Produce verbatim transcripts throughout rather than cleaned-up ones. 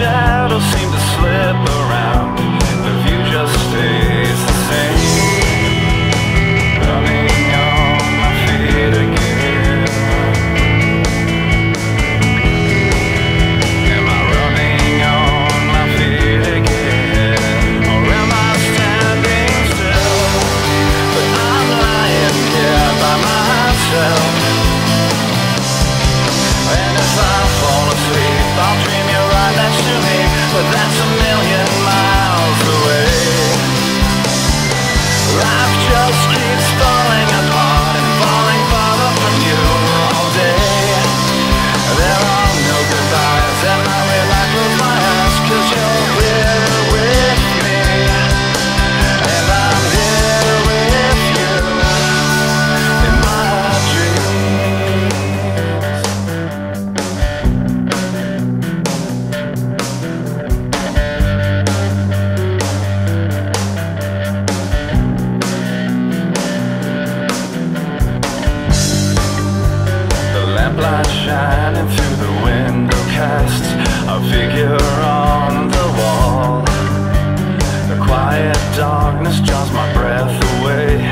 shadows seem to slip around, the view just stays the same. Running on my feet again. Am I running on my feet again? Or am I standing still? But I'm lying here by myself, and if I fall asleep I'll dream you right next to me, but that's a million miles away. Life just keeps falling apart and falling farther from you all day. There are no goodbyes and I will I close my eyes, cause you're here with me and I'm here with you in my dreams. Light shining through the window casts a figure on the wall. The quiet darkness draws my breath away.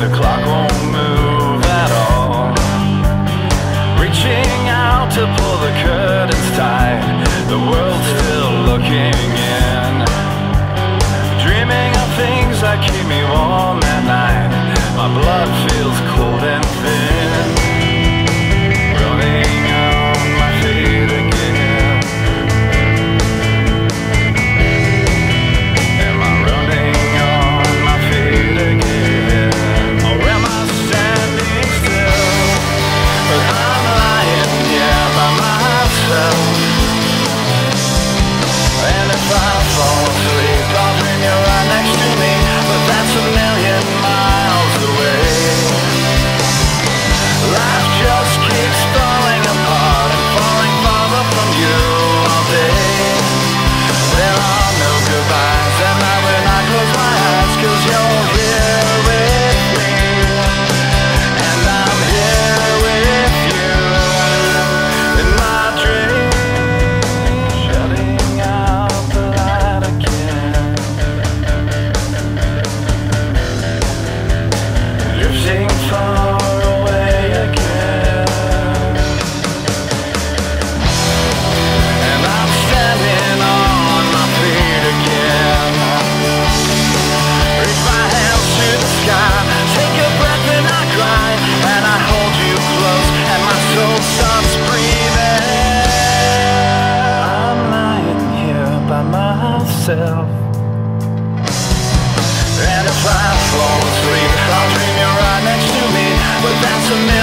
The clock won't move at all. Reaching out to pull the curtains tight, the world's still looking in. Dreaming of things that keep me warm at night, my blood feels cold and thin. Myself. And if I fall asleep, I'll dream you're right next to me, but that's a myth.